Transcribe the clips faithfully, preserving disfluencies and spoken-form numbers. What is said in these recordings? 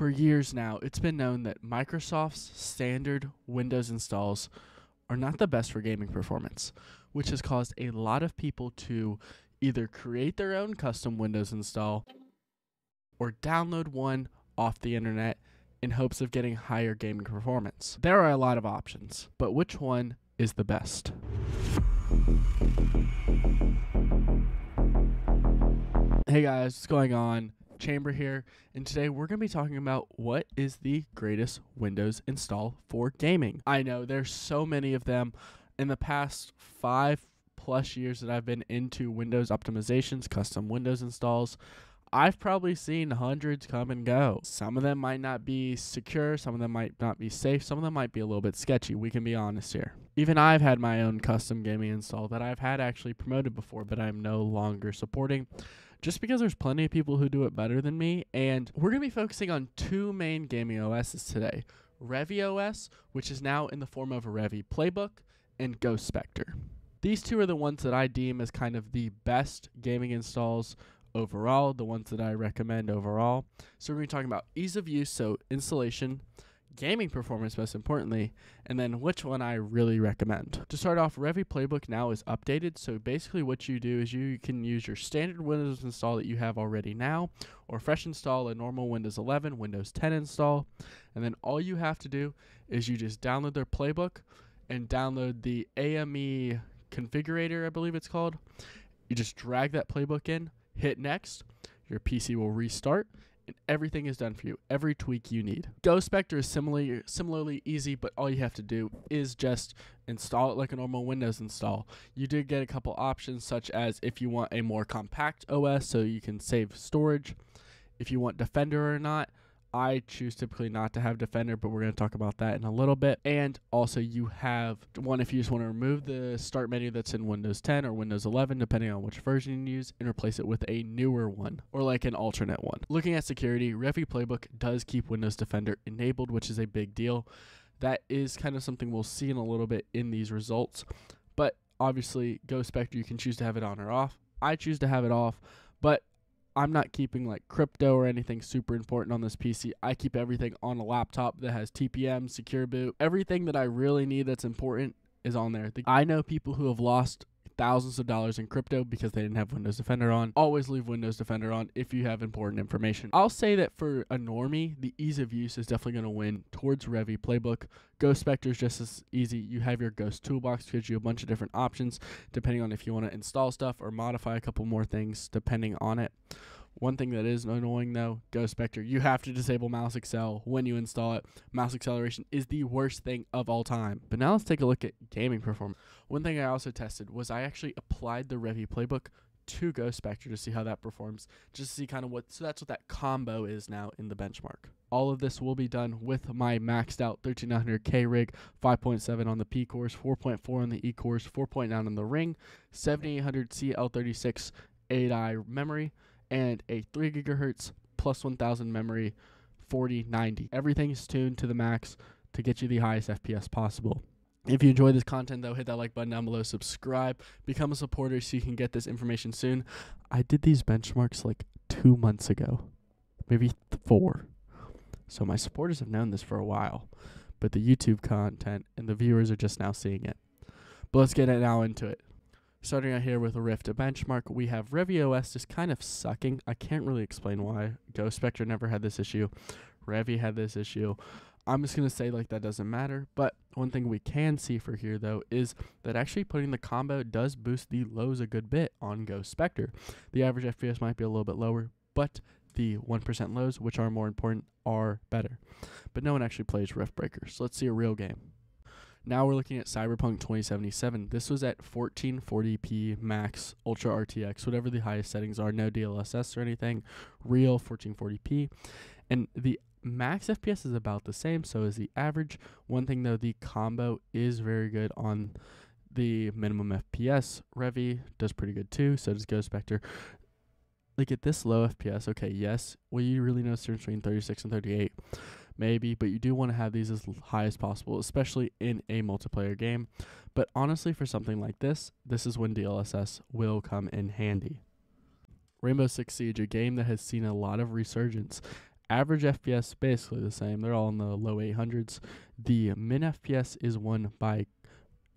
For years now, it's been known that Microsoft's standard Windows installs are not the best for gaming performance, which has caused a lot of people to either create their own custom Windows install or download one off the internet in hopes of getting higher gaming performance. There are a lot of options, but which one is the best? Hey guys, what's going on? Chamber here, and today we're going to be talking about what is the greatest Windows install for gaming. I know there's so many of them. In the past five plus years that I've been into Windows optimizations, custom Windows installs, I've probably seen hundreds come and go. Some of them might not be secure, some of them might not be safe, some of them might be a little bit sketchy, we can be honest here. Even I've had my own custom gaming install that I've had actually promoted before, but I'm no longer supporting, just because there's plenty of people who do it better than me. And we're going to be focusing on two main gaming O Ss today. ReviOS, which is now in the form of a Revi Playbook, and Ghost Spectre. These two are the ones that I deem as kind of the best gaming installs overall, the ones that I recommend overall. So we're going to be talking about ease of use, so installation, gaming performance most importantly, and then which one I really recommend. To start off, Revi Playbook now is updated, so basically what you do is you can use your standard Windows install that you have already now, or fresh install a normal Windows eleven, Windows ten install, and then all you have to do is you just download their playbook and download the A M E configurator, I believe it's called. You just drag that playbook in, hit next, your P C will restart, and everything is done for you, every tweak you need. Ghost Spectre is similarly, similarly easy, but all you have to do is just install it like a normal Windows install. You did get a couple options, such as if you want a more compact O S so you can save storage, if you want Defender or not. I choose typically not to have Defender, but we're going to talk about that in a little bit. And also you have one if you just want to remove the start menu that's in Windows ten or Windows eleven, depending on which version you use, and replace it with a newer one or like an alternate one. Looking at security, Revi Playbook does keep Windows Defender enabled, which is a big deal. That is kind of something we'll see in a little bit in these results. But obviously Ghost Spectre, you can choose to have it on or off. I choose to have it off, but I'm not keeping like crypto or anything super important on this P C. I keep everything on a laptop that has T P M, secure boot. Everything that I really need that's important is on there. The I know people who have lost thousands of dollars in crypto because they didn't have Windows Defender on. Always leave Windows Defender on if you have important information. I'll say that for a normie, the ease of use is definitely going to win towards Revi Playbook. Ghost Spectre is just as easy. You have your Ghost Toolbox, gives you a bunch of different options depending on if you want to install stuff or modify a couple more things depending on it. One thing that is annoying though, Ghost Spectre, you have to disable mouse accel when you install it. Mouse acceleration is the worst thing of all time. But now let's take a look at gaming performance. One thing I also tested was I actually applied the Revi Playbook to Ghost Spectre to see how that performs, just to see kind of what, so that's what that combo is now in the benchmark. All of this will be done with my maxed out thirteen nine hundred K rig, five point seven on the P cores, four point four on the E cores, four point nine on the ring, seventy-eight hundred C L thirty-six eight i memory, and a three gigahertz plus one thousand memory forty ninety. Everything's tuned to the max to get you the highest F P S possible. If you enjoy this content though, hit that like button down below, subscribe, become a supporter so you can get this information soon. I did these benchmarks like two months ago, maybe four. So my supporters have known this for a while, but the YouTube content and the viewers are just now seeing it. But let's get it now into it. Starting out here with a Rift benchmark, we have ReviOS just kind of sucking. I can't really explain why. Ghost Spectre never had this issue. Revi had this issue. I'm just going to say like that doesn't matter. But one thing we can see for here though is that actually putting the combo does boost the lows a good bit on Ghost Spectre. The average F P S might be a little bit lower, but the one percent lows, which are more important, are better. But no one actually plays Rift Breakers. So let's see a real game. Now we're looking at Cyberpunk twenty seventy-seven. This was at fourteen forty p max ultra R T X, whatever the highest settings are, no D L S S or anything, real fourteen forty p. And the max F P S is about the same, so is the average. One thing though, the combo is very good on the minimum F P S. Revi does pretty good too, so does Ghost Spectre. Like at this low F P S, okay, yes, well you really notice the difference between thirty-six and thirty-eight. Maybe, but you do want to have these as high as possible, especially in a multiplayer game. But honestly, for something like this, this is when D L S S will come in handy. Rainbow Six Siege, a game that has seen a lot of resurgence Average F P S, basically the same. They're all in the low eight hundreds. The min F P S is won by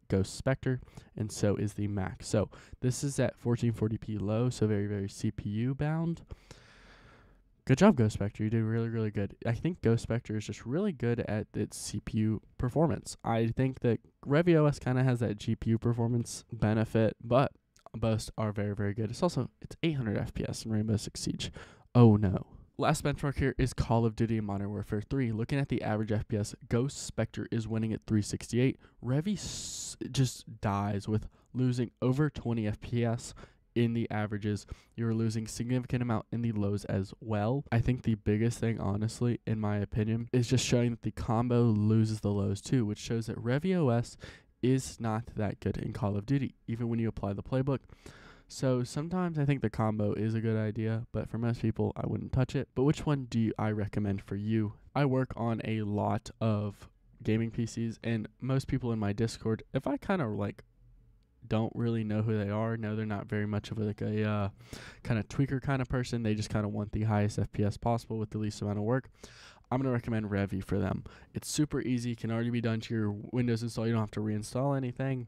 Ghost Spectre, and so is the max. So this is at fourteen forty p low, so very, very C P U bound. Good job, Ghost Spectre. You did really, really good. I think Ghost Spectre is just really good at its C P U performance. I think that ReviOS kind of has that G P U performance benefit, but both are very, very good. It's also, it's eight hundred F P S in Rainbow Six Siege. Oh no. Last benchmark here is Call of Duty Modern Warfare three. Looking at the average F P S, Ghost Spectre is winning at three sixty-eight. Revi s just dies with losing over twenty F P S in the averages. You're losing significant amount in the lows as well. I think the biggest thing, honestly, in my opinion, is just showing that the combo loses the lows too, which shows that ReviOS is not that good in Call of Duty, even when you apply the playbook. So sometimes I think the combo is a good idea, but for most people, I wouldn't touch it. But which one do you, I recommend for you? I work on a lot of gaming P Cs, and most people in my Discord, if I kind of like don't really know who they are, no, they're not very much of like a uh, kind of tweaker kind of person. They just kind of want the highest F P S possible with the least amount of work. I'm going to recommend Revi for them. It's super easy, can already be done to your Windows install. You don't have to reinstall anything.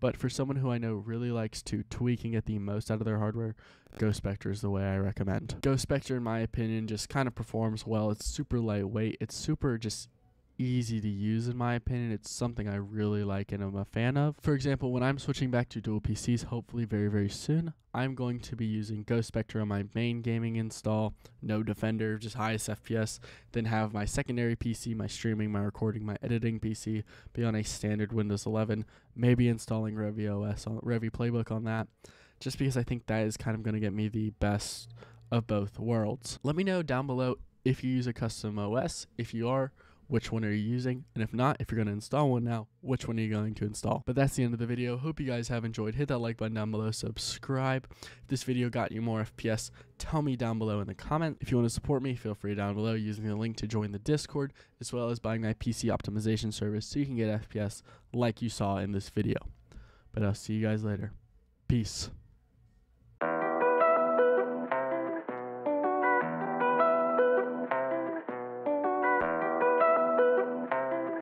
But for someone who I know really likes to tweak and get the most out of their hardware, Ghost Spectre is the way I recommend. Ghost Spectre, in my opinion, just kind of performs well. It's super lightweight. It's super just easy to use, in my opinion. It's something I really like and I'm a fan of. For example, when I'm switching back to dual P Cs, hopefully very, very soon, I'm going to be using Ghost Spectre on my main gaming install, no Defender, just highest F P S, then have my secondary P C, my streaming, my recording, my editing P C be on a standard Windows eleven, maybe installing ReviOS, on Revi Playbook on that, just because I think that is kind of going to get me the best of both worlds. Let me know down below if you use a custom O S, if you are, which one are you using? And if not, if you're gonna install one now, which one are you going to install? But that's the end of the video. Hope you guys have enjoyed. Hit that like button down below, subscribe. If this video got you more F P S, tell me down below in the comment. If you wanna support me, feel free down below using the link to join the Discord, as well as buying my P C optimization service so you can get F P S like you saw in this video. But I'll see you guys later. Peace.